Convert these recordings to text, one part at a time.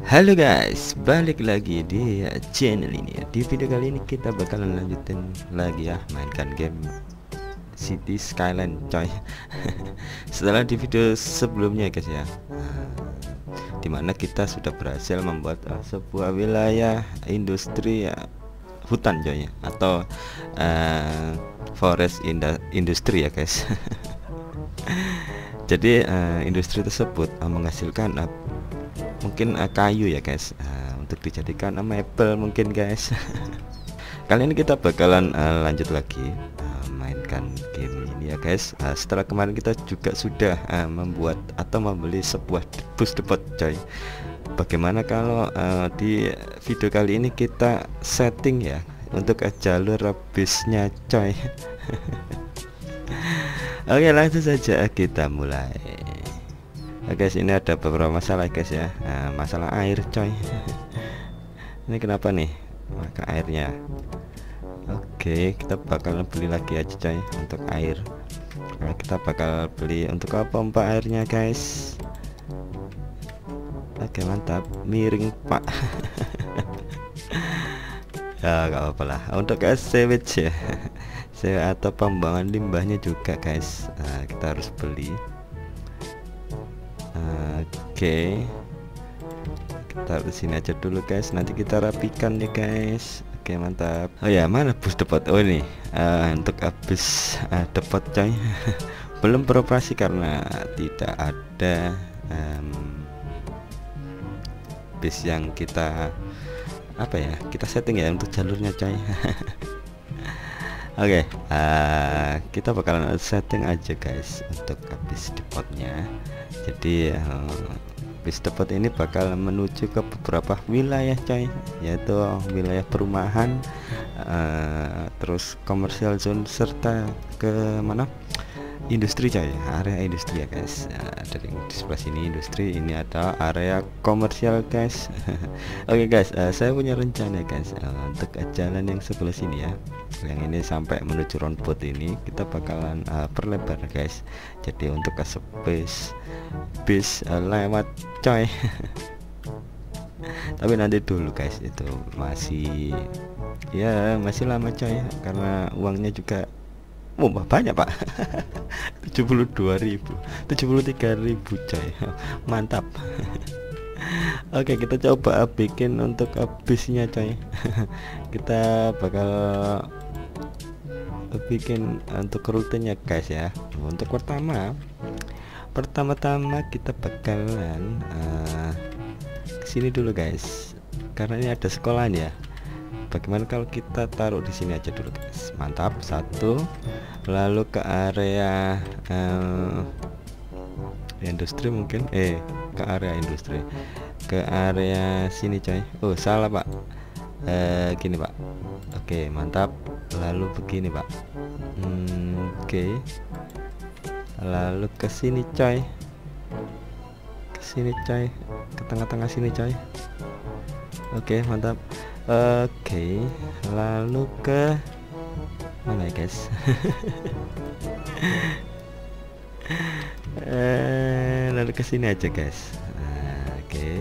Halo guys, balik lagi di channel ini ya. Di video kali ini kita bakalan lanjutin lagi ya, mainkan game Cities Skylines coy. Setelah di video sebelumnya guys ya, dimana kita sudah berhasil membuat sebuah wilayah industri ya, hutan coy ya, atau forest industri ya guys. Jadi industri tersebut menghasilkan mungkin kayu ya guys, untuk dijadikan mebel mungkin guys. Kali ini kita bakalan lanjut lagi mainkan game ini ya guys. Setelah kemarin kita juga sudah membuat atau membeli sebuah bus depot coy. Bagaimana kalau di video kali ini kita setting ya untuk jalur bisnya coy. Oke, langsung saja kita mulai. Guys, ini ada beberapa masalah guys ya. Nah, masalah air coy. Ini kenapa nih maka airnya? Oke, kita bakal beli lagi aja coy untuk air. Nah, kita bakal beli untuk pompa airnya guys. Oke, mantap, miring pak. Ya nggak apa-apa lah, untuk sewage ya, sewage atau pembuangan limbahnya juga guys. Nah, kita harus beli. Oke, kita taruh sini aja dulu guys, nanti kita rapikan ya guys. Oke, mantap. Oh ya, mana bus depot? Oh ini untuk habis depot coy. Belum beroperasi karena tidak ada bis yang kita kita setting ya untuk jalurnya coy. Oke, kita bakalan setting aja guys untuk habis depotnya. Jadi bis depot ini bakal menuju ke beberapa wilayah coy, yaitu wilayah perumahan, terus komersial zone, serta ke mana industri coy, area industri ya guys. Dari di sebelah sini industri, ini ada area komersial guys. Oke guys, saya punya rencana guys, untuk jalan yang sebelah sini ya, yang ini sampai menuju roundabout ini kita bakalan perlebar guys. Jadi untuk ke space bis lewat coy. Tapi nanti dulu guys, itu masih ya masih lama coy, karena uangnya juga banyak pak. 72.000 73.000 coy, mantap. Oke, kita coba bikin untuk bisnya coy. Kita bakal bikin untuk rutenya guys ya. Untuk pertama-tama kita bakalan kesini dulu guys, karena ini ada sekolahan ya. Bagaimana kalau kita taruh di sini aja dulu guys, mantap. Satu, lalu ke area industri mungkin, ke area industri, ke area sini coy. Oh salah pak, gini pak. Oke, mantap. Lalu begini pak. Oke, lalu ke sini coy, ke sini coy, ke tengah-tengah sini coy. Oke, mantap. Oke, lalu ke mana ya guys? Lalu ke sini aja guys. Oke,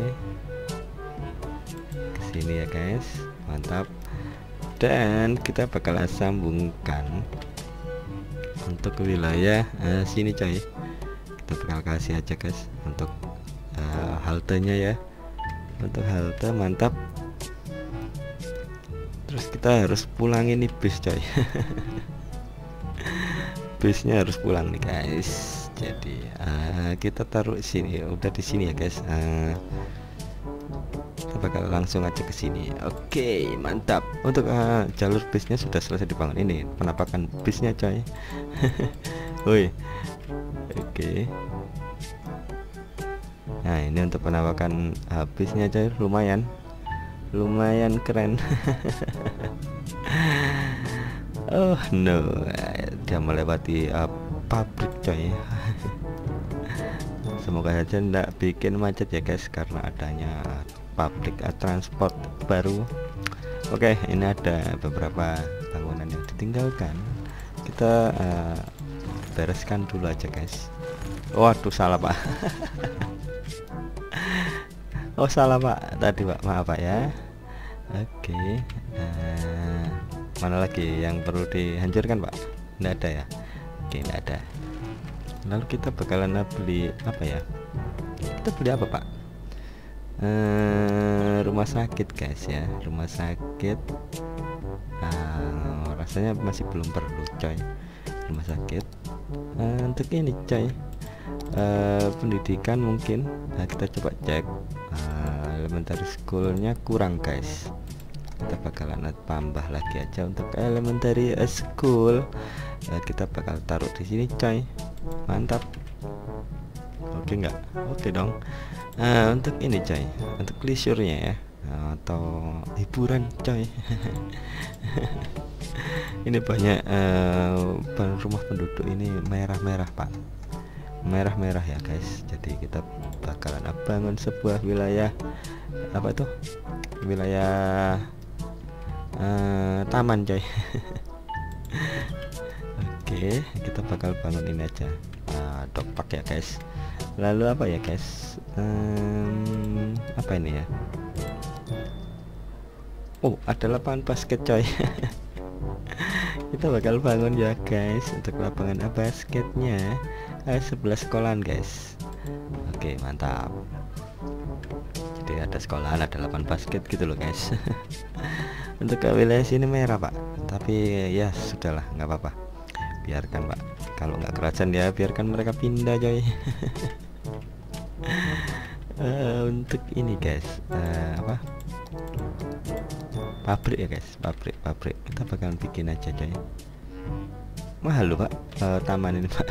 ke sini ya guys, mantap. Dan kita bakal sambungkan untuk wilayah sini coy. Kita bakal kasih aja guys untuk haltenya ya, untuk halte, mantap. Terus kita harus pulang ini bis coy. Bisnya harus pulang nih guys. Jadi kita taruh sini, udah di sini ya guys. Kita bakal langsung aja ke sini. Oke, mantap. Untuk jalur bisnya sudah selesai dibangun, ini penampakan bisnya coy. Woi. Oke. Nah, ini untuk penampakan bisnya coy, lumayan keren. Oh no, dia melewati pabrik coy. Semoga saja ndak bikin macet ya guys, karena adanya pabrik transport baru. Oke, ini ada beberapa bangunan yang ditinggalkan, kita bereskan dulu aja guys. Waduh salah pak. Oh salah Pak, tadi Pak, maaf Pak ya. Oke, mana lagi yang perlu dihancurkan Pak? Nggak ada ya? Oke, nggak ada. Lalu kita bakalan beli apa ya? Kita beli apa Pak? Rumah sakit guys ya, rumah sakit. Rasanya masih belum perlu coy, rumah sakit. Untuk ini coy, pendidikan mungkin. Nah, kita coba cek elementary schoolnya kurang guys. Kita bakalan tambah lagi aja untuk elementary school. Kita bakal taruh di sini coy, mantap. Oke nggak? Oke dong. Untuk ini coy, untuk leisure-nya ya, atau hiburan coy. Ini banyak rumah penduduk ini merah-merah Pak, merah-merah ya guys. Jadi kita bakalan bangun sebuah wilayah, apa tuh, wilayah taman coy. Oke, kita bakal bangun ini aja, dog park ya guys. Lalu apa ya guys, apa ini ya, oh ada lapangan basket coy. Kita bakal bangun ya guys untuk lapangan basketnya, 11 sekolahan guys. Oke mantap, jadi ada sekolahan, ada lapangan basket gitu loh guys. Untuk wilayah sini merah Pak, tapi ya sudahlah, nggak apa-apa, biarkan Pak. Kalau nggak kerajaan ya biarkan mereka pindah coy. Untuk ini guys, apa, pabrik ya guys, pabrik kita bakalan bikin aja coy. Mahal loh Pak, taman ini Pak.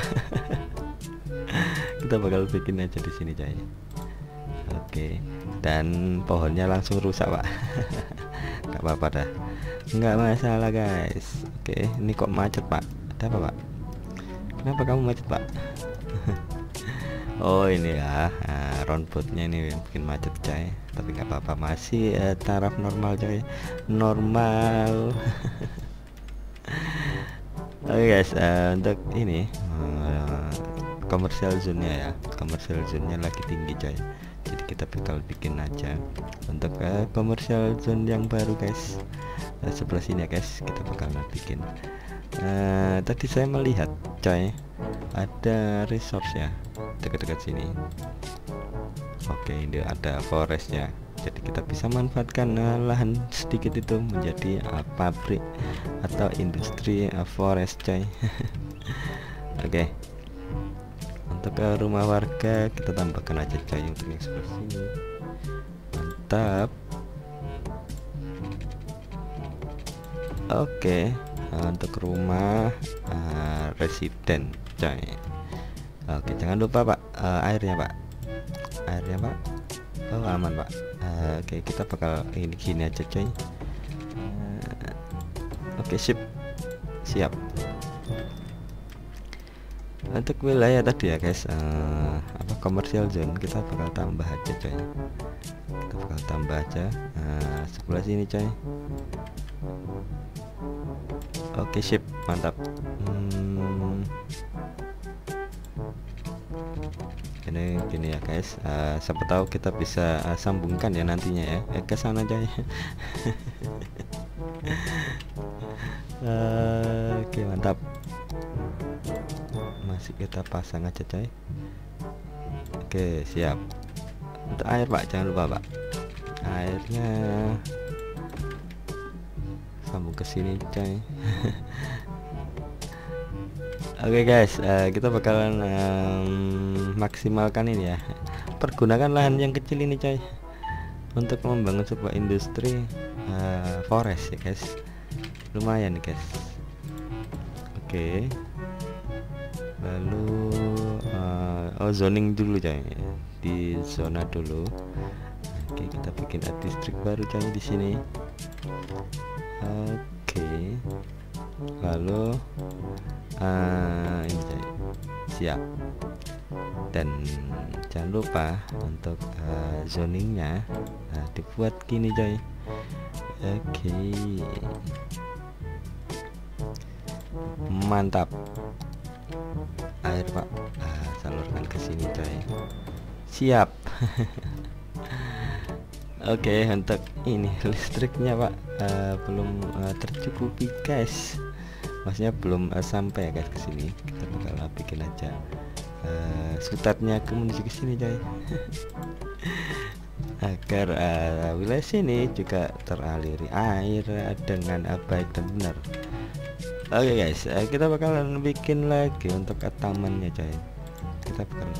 Kita bakal bikin aja di sini coy. Oke, dan pohonnya langsung rusak Pak. Nggak apa-apa dah, nggak masalah guys. Oke, ini kok macet Pak, ada apa Pak? Kenapa kamu macet Pak? Oh ini ya, roundboatnya ini bikin macet coy. Tapi nggak apa-apa, masih taraf normal coy, normal. Oke guys, untuk ini komersial zone-nya ya, komersial zone-nya lagi tinggi coy. Jadi kita bakal bikin aja untuk komersial zone yang baru guys, sebelah sini ya guys. Kita bakal bikin, tadi saya melihat coy ada resource ya dekat-dekat sini. Oke, ini ada forestnya, jadi kita bisa manfaatkan lahan sedikit itu menjadi pabrik atau industri forest coy. Oke, untuk rumah warga kita tambahkan aja coy yang sebelah sini, mantap. Oke, untuk rumah resident coy. Oke, jangan lupa Pak, airnya Pak, airnya Pak. Oh aman Pak. Oke, kita bakal ini gini aja coy. Oke, siap. Untuk wilayah tadi ya guys, apa, komersial zone, kita bakal tambah aja coy. Kita bakal tambah aja sebelah sini coy. Oke sip, mantap. Ini gini ya guys, siapa tahu kita bisa sambungkan ya nantinya ya, ke sana aja. Oke mantap, masih kita pasang aja coy. Oke siap. Untuk air Pak, jangan lupa Pak, airnya sambung ke sini coy. Oke guys, kita bakalan maksimalkan ini ya, pergunakan lahan yang kecil ini coy untuk membangun sebuah industri forest ya guys. Lumayan guys. Oke, lalu oh zoning dulu coy, di zona dulu. Oke, kita bikin distrik baru coy di sini. Oke, lalu ini coy, siap. Dan jangan lupa untuk zoningnya dibuat gini coy. Oke, mantap. Air Pak, salurkan ke sini coy, siap. Oke, untuk ini listriknya Pak belum tercukupi guys, maksudnya belum sampai guys ke sini. Kita bakal bikin aja sutatnya ke menuju ke sini guys agar wilayah sini juga teraliri air dengan baik dan benar. Oke guys, kita bakalan bikin lagi untuk tamannya coy. Kita bakal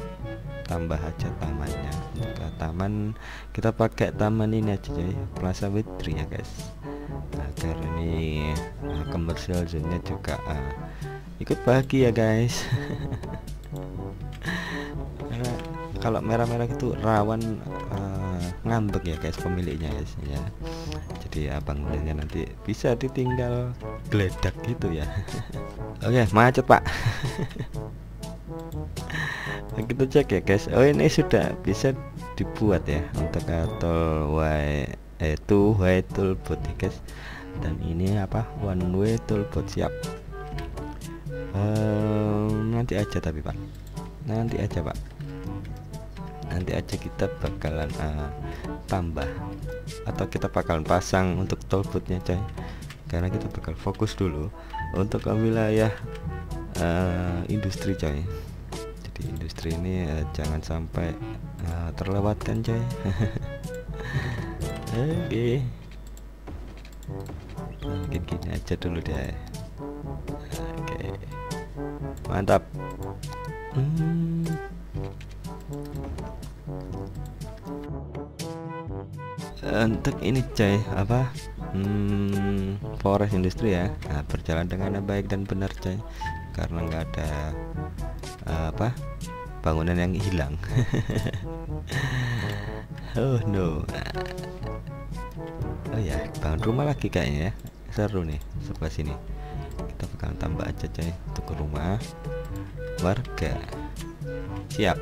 tambah aja tamannya. Taman kita pakai taman ini aja coy, Plaza Witri ya guys, agar ini komersial zone-nya juga ikut bahagia guys karena kalau merah-merah itu rawan ngambek ya guys pemiliknya guys ya. Jadi abang belinya nanti bisa ditinggal geledak gitu ya Oke, macet Pak kita cek ya guys. Oh, ini sudah bisa dibuat ya untuk tol two way tollbooth ya guys, dan ini apa one way tollbooth siap. Nanti aja tapi Pak, nanti aja Pak, nanti aja kita bakalan tambah atau kita bakalan pasang untuk tollboothnya coy, karena kita bakal fokus dulu untuk wilayah industri coy. Jadi industri ini jangan sampai terlewatkan coy Oke, mungkin gini aja dulu deh. Oke, mantap. Untuk ini coy apa forest industri ya, berjalan dengan baik dan benar coy, karena nggak ada apa bangunan yang hilang oh no. Oh ya, bangun rumah lagi kayaknya ya, seru nih sebelah sini. Kita bakal tambah aja coy untuk rumah warga siap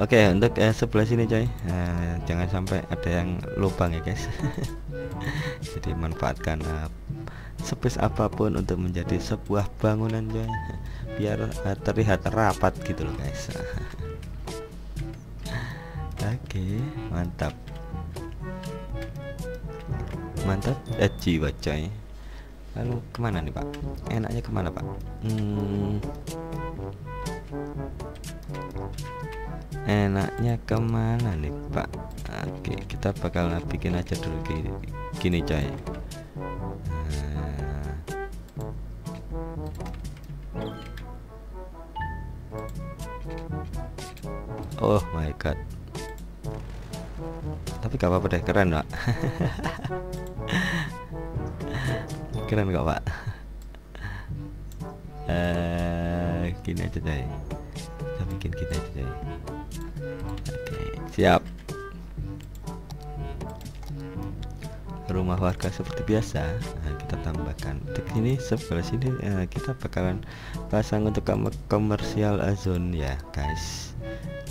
Oke, untuk sebelah sini coy, jangan sampai ada yang lubang ya guys jadi manfaatkan space apapun untuk menjadi sebuah bangunan coy, biar terlihat rapat gitu loh guys Oke, mantap mantap jiwa coy. Lalu kemana nih Pak, enaknya kemana Pak? Enaknya kemana nih Pak? Oke, kita bakal bikin aja dulu gini coy. Oh my god, tapi gak apa-apa deh, keren Pak keren kok Pak gini aja coy, kita bikin gini aja coy. Oke, siap. Rumah warga seperti biasa. Nah, kita tambahkan untuk ini sebelah sini, kita bakalan pasang untuk komersial zone ya guys.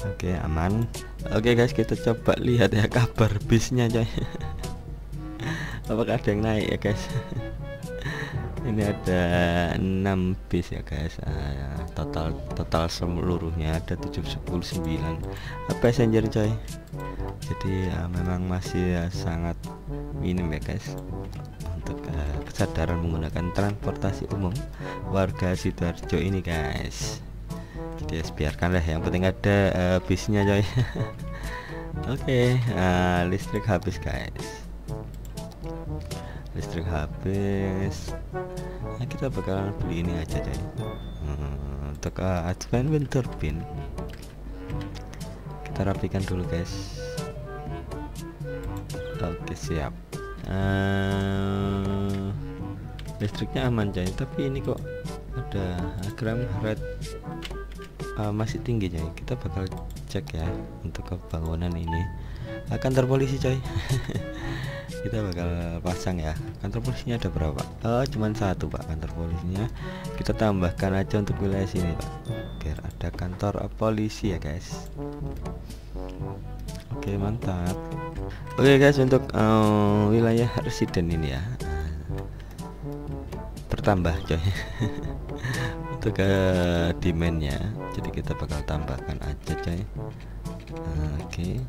Oke, aman. Oke guys, kita coba lihat ya kabar bisnya coy apakah ada yang naik ya guys ini ada 6 bis ya guys, total seluruhnya ada 719 passenger coy. Jadi memang masih sangat minim ya guys untuk kesadaran menggunakan transportasi umum warga Sidoarjo ini guys. Jadi biarkanlah, yang penting ada bisnya coy Oke, listrik habis guys, listrik habis. Nah, kita bakalan beli ini aja coy untuk advent wind turbine. Kita rapikan dulu guys. Oke, siap. Listriknya aman coy, tapi ini kok ada gram red masih tinggi coy. Kita bakal cek ya untuk bangunan ini kantor polisi coy kita bakal pasang ya. Kantor polisinya ada berapa? Oh, cuman 1 Pak kantor polisinya. Kita tambahkan aja untuk wilayah sini Pak, biar ada kantor polisi ya guys. Oke, mantap. Oke guys, untuk wilayah residen ini ya bertambah coy untuk demandnya. Jadi kita bakal tambahkan aja coy. Oke,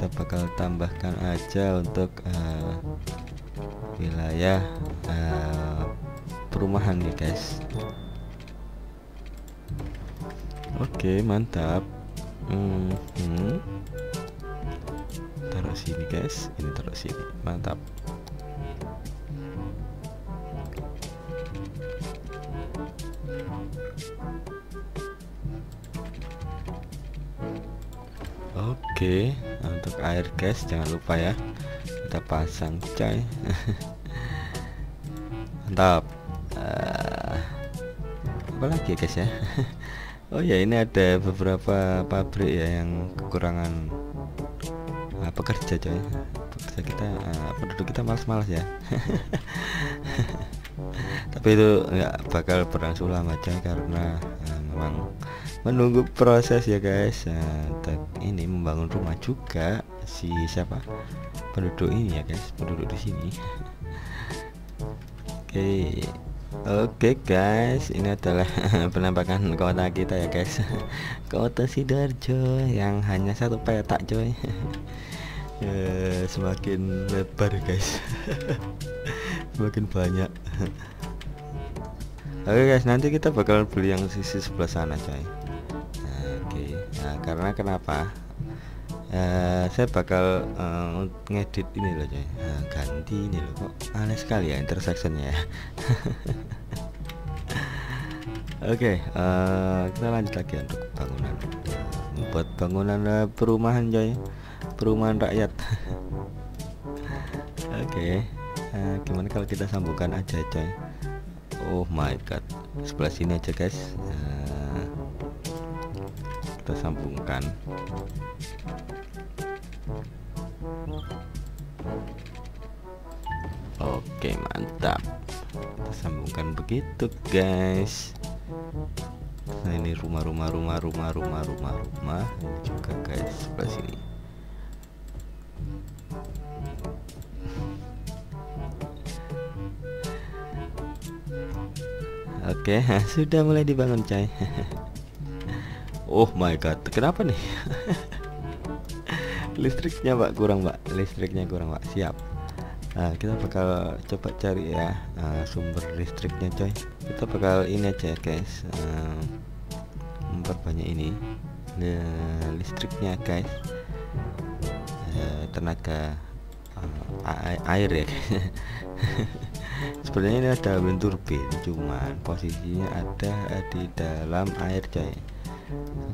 kita bakal tambahkan aja untuk wilayah perumahan nih guys. Oke, mantap. Taruh sini guys, ini taruh sini, mantap. Oke, untuk air guys jangan lupa ya, kita pasang coy. Mantap. Apa lagi ya guys ya? Oh ya, ini ada beberapa pabrik ya yang kekurangan pekerja coy. Pekerja kita, penduduk kita malas-malas ya. Tapi itu nggak bakal berlangsung lama coy, karena memang menunggu proses ya guys. Ini membangun rumah juga si siapa penduduk ini ya guys, penduduk di sini. Oke guys, ini adalah penampakan kota kita ya guys, kota Sidoarjo yang hanya satu petak coy. Semakin lebar guys, semakin banyak. Oke guys, nanti kita bakal beli yang sisi sebelah sana coy. Nah, karena kenapa? Saya bakal ngedit ini loh coy, ganti ini loh, kok aneh sekali ya intersectionnya. Oke, kita lanjut lagi untuk bangunan, buat bangunan perumahan coy, perumahan rakyat. Oke, gimana kalau kita sambungkan aja coy? Oh my god, sebelah sini aja guys. Kita sambungkan. Oke, mantap. Kita sambungkan begitu guys. Nah, ini rumah ini juga guys, sebelah sini. Oke, sudah mulai dibangun coy. Oh my god, kenapa nih? Listriknya pak kurang pak, listriknya kurang pak. Siap. Nah, kita bakal coba cari ya sumber listriknya coy. Kita bakal ini aja guys, memperbanyak ini listriknya guys, tenaga air ya guys. Sebenarnya ini ada wind turbin, cuman posisinya ada di dalam air coy.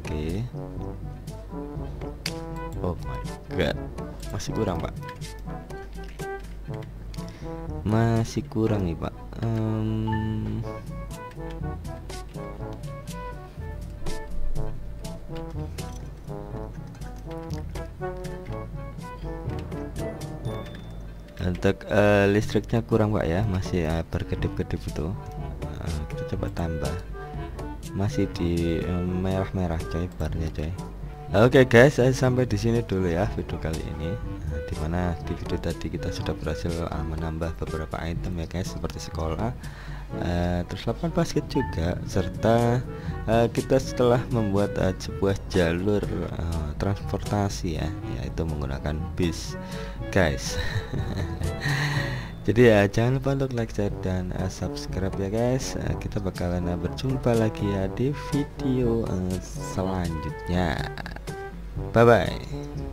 Oke. Oh my god, masih kurang pak, masih kurang nih pak. Untuk listriknya kurang pak ya, masih berkedip-kedip itu. Kita coba tambah, masih di merah-merah coy barnya coy. Oke guys, sampai di sini dulu ya video kali ini. Dimana di video tadi kita sudah berhasil menambah beberapa item ya guys, seperti sekolah, terus lapangan basket juga, serta kita setelah membuat sebuah jalur transportasi ya, yaitu menggunakan bis guys. Jadi ya jangan lupa untuk like, share, dan subscribe ya guys. Kita bakalan berjumpa lagi ya di video selanjutnya. Bye bye.